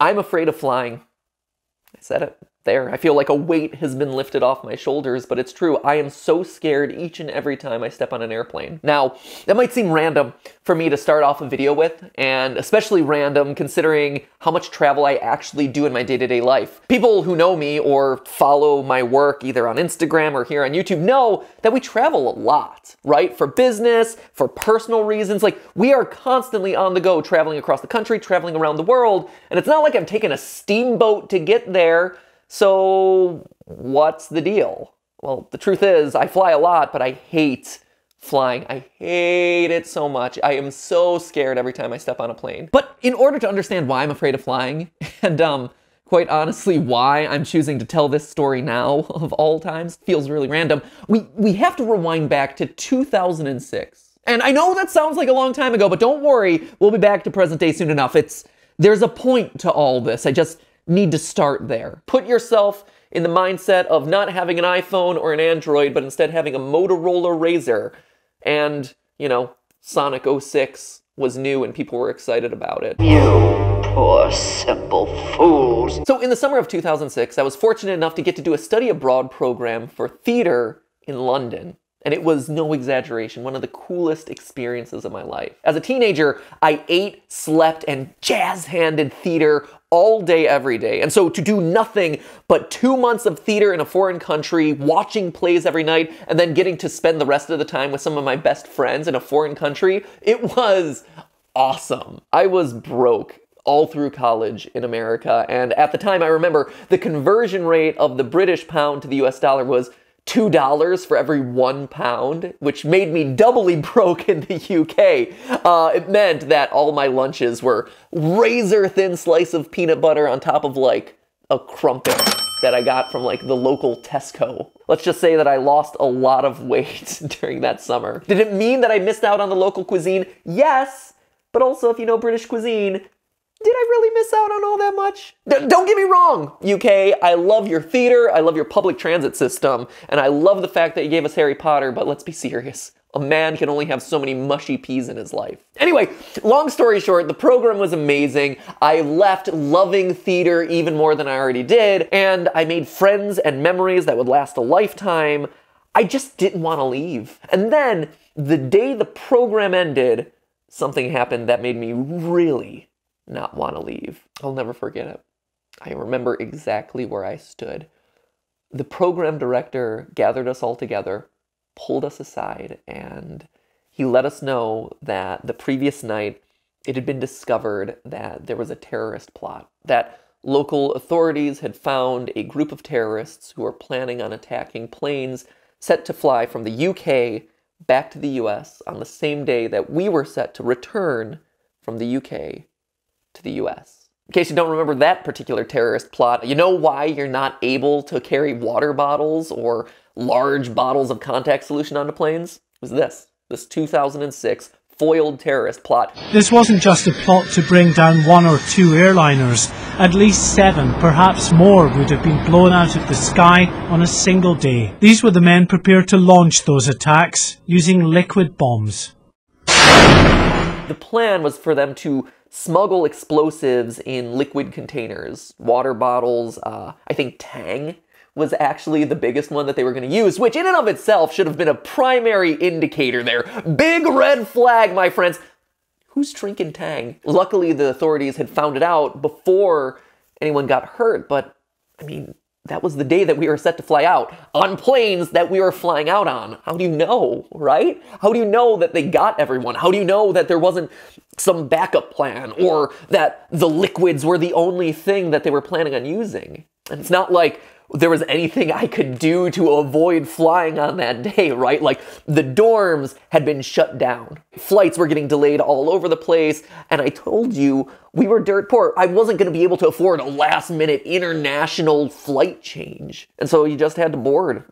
I'm afraid of flying. I said it there. I feel like a weight has been lifted off my shoulders, but it's true. I am so scared each and every time I step on an airplane. Now, that might seem random for me to start off a video with, and especially random considering how much travel I actually do in my day-to-day life. People who know me or follow my work either on Instagram or here on YouTube know that we travel a lot, right? For business, for personal reasons. Like, we are constantly on the go, traveling across the country, traveling around the world, and it's not like I'm taking a steamboat to get there. So what's the deal? Well, the truth is I fly a lot, but I hate flying. I hate it so much. I am so scared every time I step on a plane. But in order to understand why I'm afraid of flying and quite honestly why I'm choosing to tell this story now of all times, feels really random, we have to rewind back to 2006. And I know that sounds like a long time ago, but don't worry, we'll be back to present day soon enough. There's a point to all this. I just need to start there. Put yourself in the mindset of not having an iPhone or an Android, but instead having a Motorola Razr. And, you know, Sonic 06 was new and people were excited about it. You poor simple fools. So in the summer of 2006, I was fortunate enough to get to do a study abroad program for theater in London. And it was, no exaggeration, one of the coolest experiences of my life. As a teenager, I ate, slept, and jazz-handed theater all day, every day. And so to do nothing but 2 months of theater in a foreign country, watching plays every night, and then getting to spend the rest of the time with some of my best friends in a foreign country, it was awesome. I was broke all through college in America. And at the time, I remember the conversion rate of the British pound to the US dollar was $2 for every 1 pound, which made me doubly broke in the UK. It meant that all my lunches were razor-thin slice of peanut butter on top of, like, a crumpet that I got from, like, the local Tesco. Let's just say that I lost a lot of weight during that summer. Did it mean that I missed out on the local cuisine? Yes, but also, if you know British cuisine, did I really miss out on all that much? Don't get me wrong, UK. I love your theater, I love your public transit system, and I love the fact that you gave us Harry Potter, but let's be serious. A man can only have so many mushy peas in his life. Anyway, long story short, the program was amazing. I left loving theater even more than I already did, and I made friends and memories that would last a lifetime. I just didn't want to leave. And then, the day the program ended, something happened that made me really not want to leave. I'll never forget it. I remember exactly where I stood. The program director gathered us all together, pulled us aside, and he let us know that the previous night it had been discovered that there was a terrorist plot, that local authorities had found a group of terrorists who were planning on attacking planes set to fly from the UK back to the US on the same day that we were set to return from the UK to the US. In case you don't remember that particular terrorist plot, you know why you're not able to carry water bottles or large bottles of contact solution onto planes? It was this 2006 foiled terrorist plot. This wasn't just a plot to bring down 1 or 2 airliners. At least 7, perhaps more, would have been blown out of the sky on a single day. These were the men prepared to launch those attacks using liquid bombs. The plan was for them to smuggle explosives in liquid containers, water bottles. I think Tang was actually the biggest one that they were going to use, which in and of itself should have been a primary indicator there. Big red flag, my friends. Who's drinking Tang? Luckily, the authorities had found it out before anyone got hurt, but I mean, that was the day that we were set to fly out, on planes that we were flying out on. How do you know, right? How do you know that they got everyone? How do you know that there wasn't some backup plan, or that the liquids were the only thing that they were planning on using? And it's not like there was anything I could do to avoid flying on that day, right? Like, the dorms had been shut down. Flights were getting delayed all over the place, and I told you, we were dirt poor. I wasn't going to be able to afford a last-minute international flight change. And so you just had to board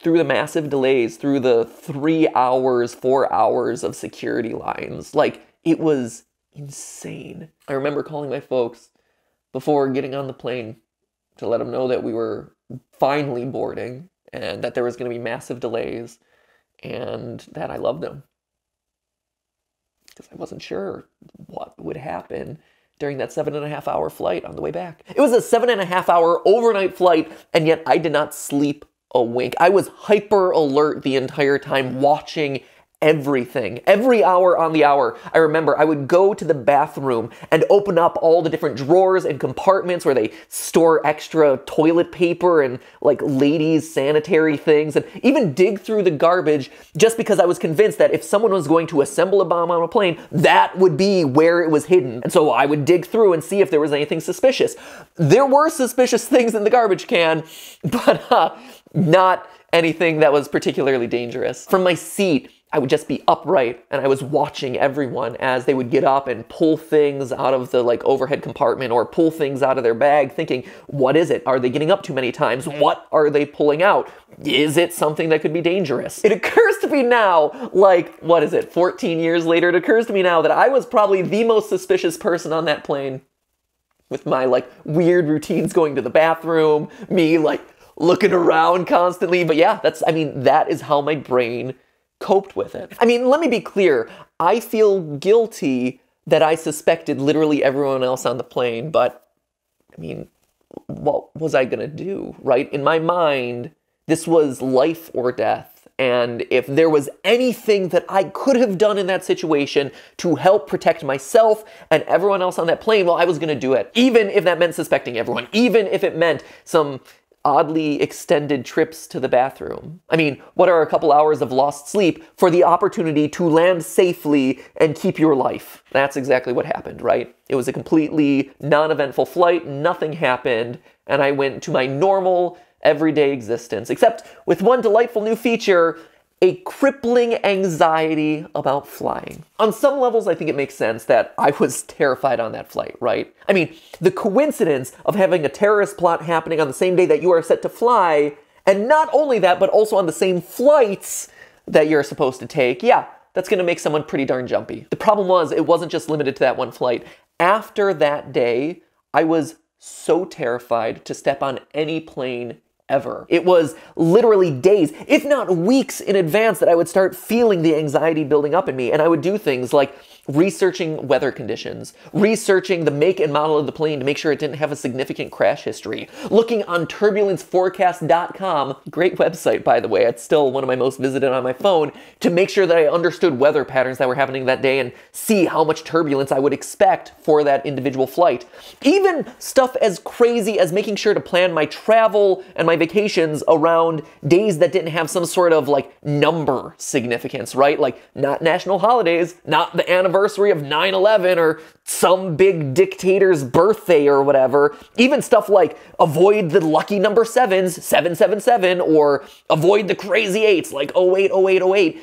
through the massive delays, through the 3 hours, 4 hours of security lines. Like, it was insane. I remember calling my folks before getting on the plane to let them know that we were finally boarding and that there was going to be massive delays and that I loved them. Because I wasn't sure what would happen during that 7.5 hour flight on the way back. It was a 7.5 hour overnight flight, and yet I did not sleep a wink. I was hyper alert the entire time, watching everything. Every hour on the hour, I remember I would go to the bathroom and open up all the different drawers and compartments where they store extra toilet paper and like ladies' sanitary things, and even dig through the garbage, just because I was convinced that if someone was going to assemble a bomb on a plane, that would be where it was hidden. And so I would dig through and see if there was anything suspicious. There were suspicious things in the garbage can, but not anything that was particularly dangerous. From my seat, I would just be upright, and I was watching everyone as they would get up and pull things out of the like overhead compartment or pull things out of their bag, thinking, what is it? Are they getting up too many times? What are they pulling out? Is it something that could be dangerous? It occurs to me now, like, what is it, 14 years later, it occurs to me now that I was probably the most suspicious person on that plane, with my like weird routines going to the bathroom, me like looking around constantly. But yeah, that's, I mean, that is how my brain coped with it. I mean, let me be clear. I feel guilty that I suspected literally everyone else on the plane, but I mean, what was I gonna do, right? In my mind, this was life or death. And if there was anything that I could have done in that situation to help protect myself and everyone else on that plane, well, I was gonna do it. Even if that meant suspecting everyone, even if it meant some oddly extended trips to the bathroom. I mean, what are a couple hours of lost sleep for the opportunity to land safely and keep your life? That's exactly what happened, right? It was a completely non-eventful flight, nothing happened, and I went to my normal, everyday existence, except with one delightful new feature, a crippling anxiety about flying. On some levels, I think it makes sense that I was terrified on that flight, right? I mean, the coincidence of having a terrorist plot happening on the same day that you are set to fly, and not only that, but also on the same flights that you're supposed to take, yeah, that's gonna make someone pretty darn jumpy. The problem was, it wasn't just limited to that one flight. After that day, I was so terrified to step on any plane ever. It was literally days, if not weeks in advance, that I would start feeling the anxiety building up in me, and I would do things like researching weather conditions, researching the make and model of the plane to make sure it didn't have a significant crash history, looking on TurbulenceForecast.com, great website by the way, it's still one of my most visited on my phone, to make sure that I understood weather patterns that were happening that day and see how much turbulence I would expect for that individual flight. Even stuff as crazy as making sure to plan my travel and my vacations around days that didn't have some sort of like number significance, right? Like not national holidays, not the anniversary of 9/11 or some big dictator's birthday or whatever. Even stuff like avoid the lucky number 7s, 777, or avoid the crazy 8s, like 08, 08, 08.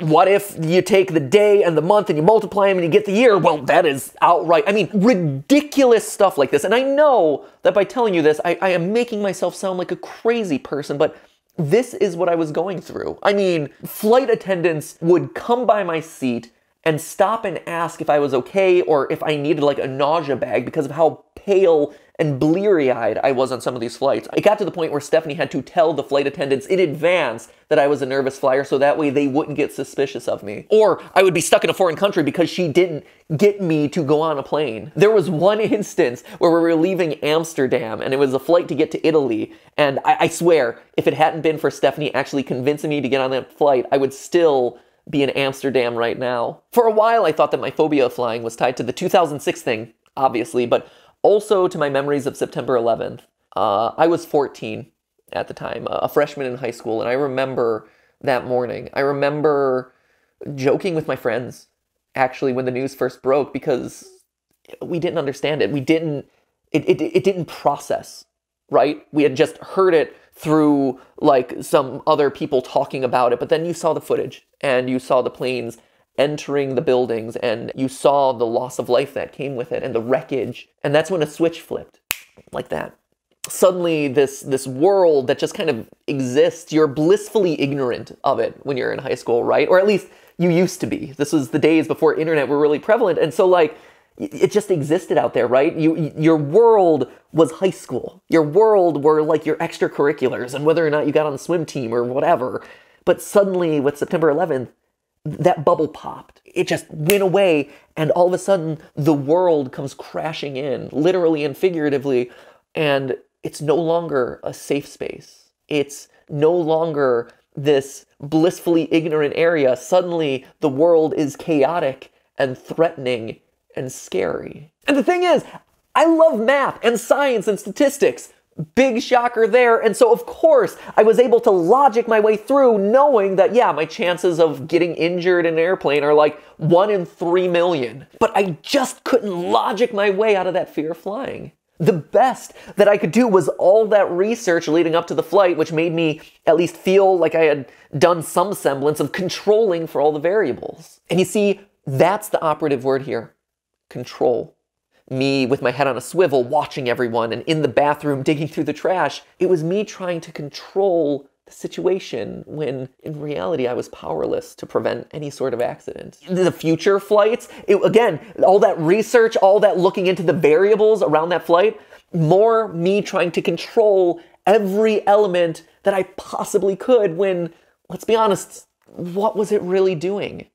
What if you take the day and the month and you multiply them and you get the year? Well, that is outright, I mean, ridiculous stuff like this. And I know that by telling you this, I am making myself sound like a crazy person, but this is what I was going through. I mean, flight attendants would come by my seat and stop and ask if I was okay or if I needed like a nausea bag because of how pale and bleary-eyed I was on some of these flights. It got to the point where Stephanie had to tell the flight attendants in advance that I was a nervous flyer so that way they wouldn't get suspicious of me. Or I would be stuck in a foreign country because she didn't get me to go on a plane. There was one instance where we were leaving Amsterdam and it was a flight to get to Italy, and I swear, if it hadn't been for Stephanie actually convincing me to get on that flight, I would still be in Amsterdam right now. For a while, I thought that my phobia of flying was tied to the 2006 thing, obviously, but also to my memories of September 11th. I was 14 at the time, a freshman in high school, and I remember that morning. I remember joking with my friends, actually, when the news first broke, because we didn't understand it. It didn't process, right? We had just heard it through like some other people talking about it, but then you saw the footage and you saw the planes entering the buildings and you saw the loss of life that came with it and the wreckage, and that's when a switch flipped like that. Suddenly this world that just kind of exists, you're blissfully ignorant of it when you're in high school, right? Or at least you used to be. This was the days before internet were really prevalent, and so like it just existed out there, right? Your world was high school. Your world were like your extracurriculars and whether or not you got on the swim team or whatever. But suddenly with September 11th, that bubble popped. it just went away, and all of a sudden the world comes crashing in, literally and figuratively, and it's no longer a safe space. It's no longer this blissfully ignorant area. Suddenly the world is chaotic and threatening and scary. And the thing is, I love math and science and statistics. Big shocker there. And so of course I was able to logic my way through, knowing that, yeah, my chances of getting injured in an airplane are like 1 in 3 million. But I just couldn't logic my way out of that fear of flying. The best that I could do was all that research leading up to the flight, which made me at least feel like I had done some semblance of controlling for all the variables. And you see, that's the operative word here. Control. Me with my head on a swivel watching everyone and in the bathroom digging through the trash. It was me trying to control the situation when in reality I was powerless to prevent any sort of accident. The future flights, again, all that research, all that looking into the variables around that flight, more me trying to control every element that I possibly could when, let's be honest, what was it really doing?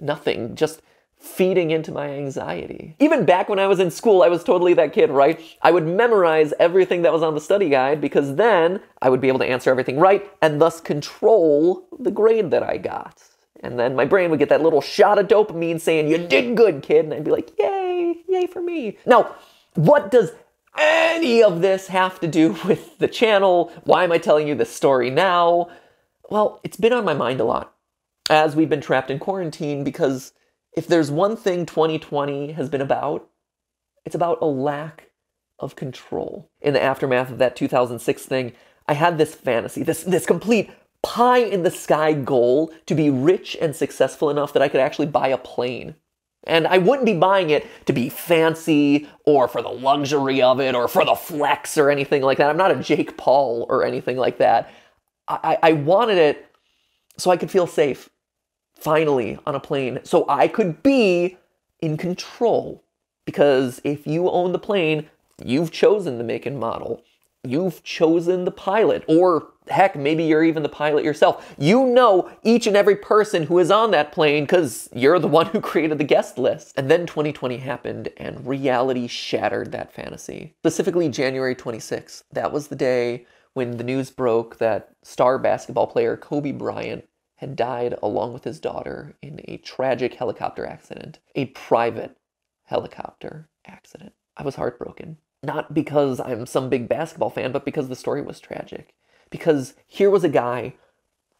Nothing, just feeding into my anxiety. Even back when I was in school, I was totally that kid, right? I would memorize everything that was on the study guide because then I would be able to answer everything right and thus control the grade that I got. And then my brain would get that little shot of dopamine saying, you did good, kid. And I'd be like, yay, yay for me. Now, what does any of this have to do with the channel? Why am I telling you this story now? Well, it's been on my mind a lot as we've been trapped in quarantine, because if there's one thing 2020 has been about, it's about a lack of control. In the aftermath of that 2006 thing, I had this fantasy, this complete pie-in-the-sky goal to be rich and successful enough that I could actually buy a plane. And I wouldn't be buying it to be fancy or for the luxury of it or for the flex or anything like that. I'm not a Jake Paul or anything like that. I wanted it so I could feel safe. Finally, on a plane, so I could be in control. Because if you own the plane, you've chosen the make and model. You've chosen the pilot, or heck, maybe you're even the pilot yourself. You know each and every person who is on that plane because you're the one who created the guest list. And then 2020 happened and reality shattered that fantasy. Specifically January 26th, that was the day when the news broke that star basketball player Kobe Bryant had died along with his daughter in a tragic helicopter accident, a private helicopter accident. I was heartbroken, not because I'm some big basketball fan, but because the story was tragic. Because here was a guy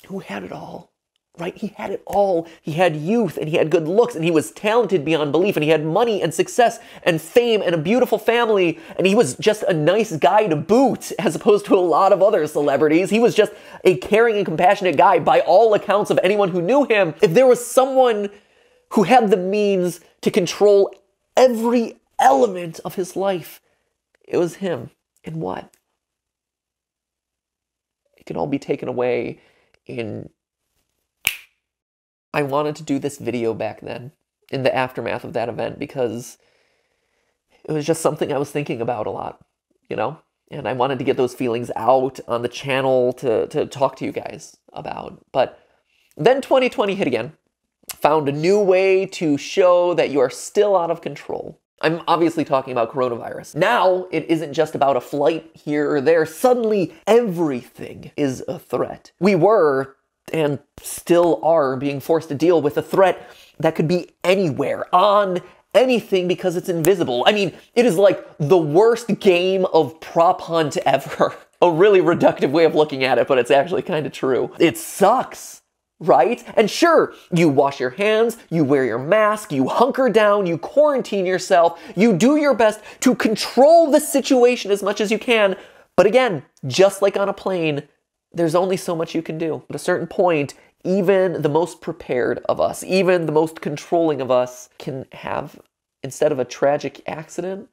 who had it all, right? He had it all. He had youth and he had good looks and he was talented beyond belief and he had money and success and fame and a beautiful family, and he was just a nice guy to boot, as opposed to a lot of other celebrities. He was just a caring and compassionate guy by all accounts of anyone who knew him. If there was someone who had the means to control every element of his life, it was him. And what? It can all be taken away in... I wanted to do this video back then, in the aftermath of that event, because it was just something I was thinking about a lot, you know? And I wanted to get those feelings out on the channel to talk to you guys about. But then 2020 hit again. Found a new way to show that you are still out of control. I'm obviously talking about coronavirus. Now, it isn't just about a flight here or there. Suddenly, everything is a threat. We were... and still are being forced to deal with a threat that could be anywhere, on anything, because it's invisible. I mean, it is like the worst game of prop hunt ever. A really reductive way of looking at it, but it's actually kind of true. It sucks, right? And sure, you wash your hands, you wear your mask, you hunker down, you quarantine yourself, you do your best to control the situation as much as you can. But again, just like on a plane, there's only so much you can do. At a certain point, even the most prepared of us, even the most controlling of us can have, instead of a tragic accident,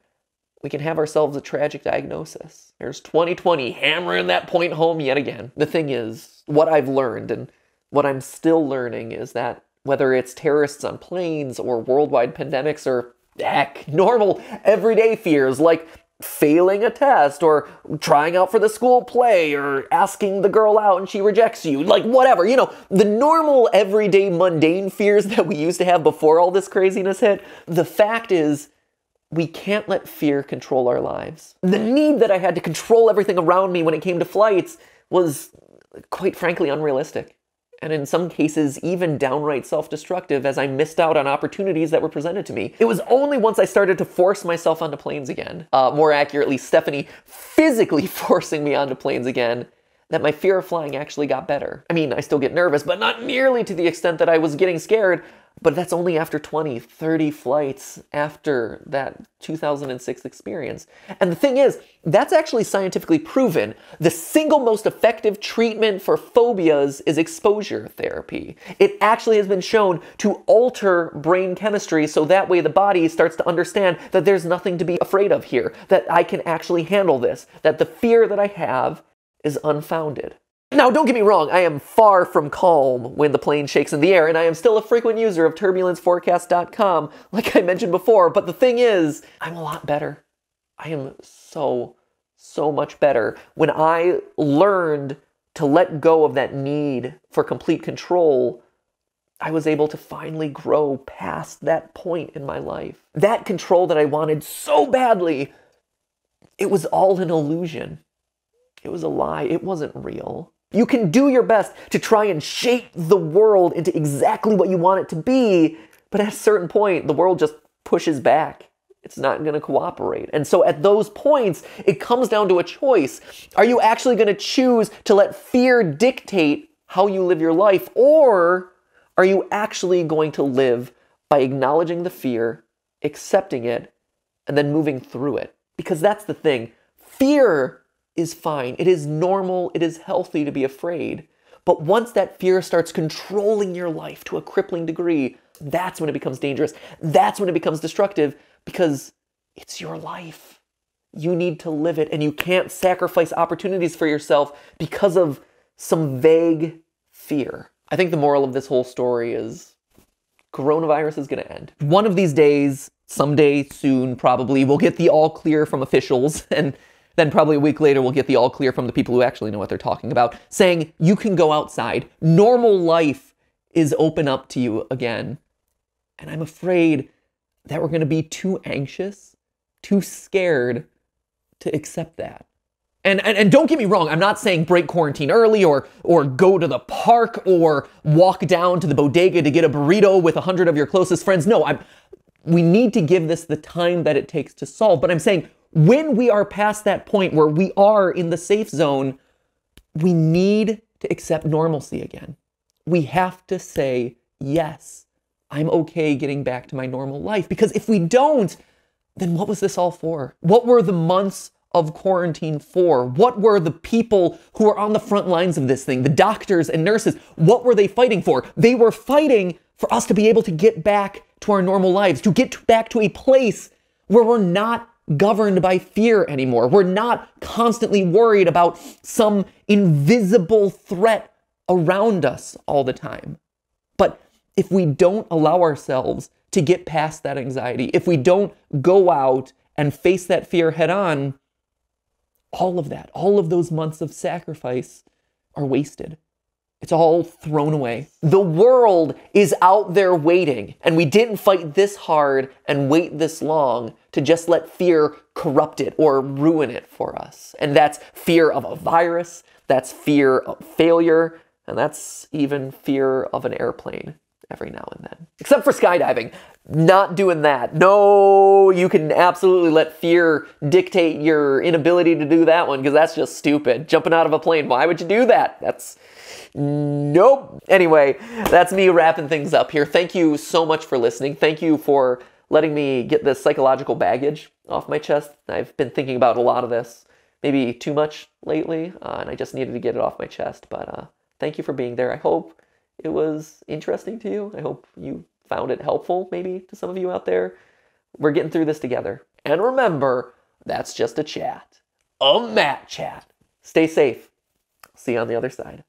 we can have ourselves a tragic diagnosis. There's 2020 hammering that point home yet again. The thing is, what I've learned and what I'm still learning is that whether it's terrorists on planes or worldwide pandemics or heck, normal everyday fears like failing a test or trying out for the school play or asking the girl out and she rejects you, like whatever, you know, the normal everyday mundane fears that we used to have before all this craziness hit. The fact is, we can't let fear control our lives. The need that I had to control everything around me when it came to flights was, quite frankly, unrealistic, and in some cases even downright self-destructive, as I missed out on opportunities that were presented to me. It was only once I started to force myself onto planes again, more accurately, Stephanie physically forcing me onto planes again, that my fear of flying actually got better. I mean, I still get nervous, but not nearly to the extent that I was getting scared, but that's only after 20, 30 flights after that 2006 experience. And the thing is, that's actually scientifically proven. The single most effective treatment for phobias is exposure therapy. It actually has been shown to alter brain chemistry so that way the body starts to understand that there's nothing to be afraid of here, that I can actually handle this, that the fear that I have is unfounded. Now, don't get me wrong, I am far from calm when the plane shakes in the air, and I am still a frequent user of TurbulenceForecast.com, like I mentioned before, but the thing is, I'm a lot better. I am so much better when I learned to let go of that need for complete control. I was able to finally grow past that point in my life. That control that I wanted so badly, it was all an illusion. It was a lie. It wasn't real. You can do your best to try and shape the world into exactly what you want it to be, but at a certain point, the world just pushes back. It's not going to cooperate. And so at those points, it comes down to a choice. Are you actually going to choose to let fear dictate how you live your life, or are you actually going to live by acknowledging the fear, accepting it, and then moving through it? Because that's the thing. Fear is fine. It is normal. It is healthy to be afraid. But once that fear starts controlling your life to a crippling degree, that's when it becomes dangerous. That's when it becomes destructive, because it's your life. You need to live it, and you can't sacrifice opportunities for yourself because of some vague fear. I think the moral of this whole story is coronavirus is going to end. One of these days, someday soon probably, we'll get the all clear from officials, and then probably a week later, we'll get the all clear from the people who actually know what they're talking about, saying you can go outside. Normal life is open up to you again. And I'm afraid that we're going to be too anxious, too scared to accept that. And don't get me wrong, I'm not saying break quarantine early or go to the park or walk down to the bodega to get a burrito with 100 of your closest friends. No, we need to give this the time that it takes to solve. But I'm saying, when we are past that point where we are in the safe zone, we need to accept normalcy again. We have to say, yes, I'm okay getting back to my normal life. Because if we don't, then what was this all for? What were the months of quarantine for? What were the people who were on the front lines of this thing, the doctors and nurses, what were they fighting for? They were fighting for us to be able to get back to our normal lives, to get back to a place where we're not governed by fear anymore. We're not constantly worried about some invisible threat around us all the time. But if we don't allow ourselves to get past that anxiety, if we don't go out and face that fear head on, all of that, all of those months of sacrifice are wasted. It's all thrown away. The world is out there waiting, and we didn't fight this hard and wait this long to just let fear corrupt it or ruin it for us. And that's fear of a virus, that's fear of failure, and that's even fear of an airplane every now and then. Except for skydiving. Not doing that. No, you can absolutely let fear dictate your inability to do that one, because that's just stupid. Jumping out of a plane, why would you do that? That's... nope. Anyway, that's me wrapping things up here. Thank you so much for listening. Thank you for letting me get this psychological baggage off my chest. I've been thinking about a lot of this, maybe too much lately, and I just needed to get it off my chest. But thank you for being there. I hope it was interesting to you. I hope you found it helpful, maybe, to some of you out there. We're getting through this together. And remember, that's just a chat. A Matt chat. Stay safe. See you on the other side.